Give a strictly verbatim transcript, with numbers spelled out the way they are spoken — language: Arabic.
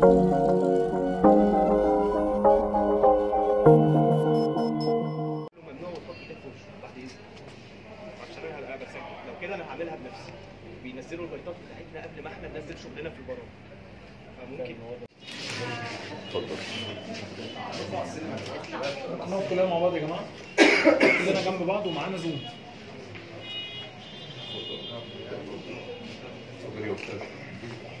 كده انا هعملها بنفسي. بينزلوا البيضات بتاعتنا قبل ما احنا ننزل شغلنا في البرامج. فممكن اتفضل. نقعد كلنا مع بعض يا جماعه. كلنا جنب بعض ومعانا زوم. اتفضل.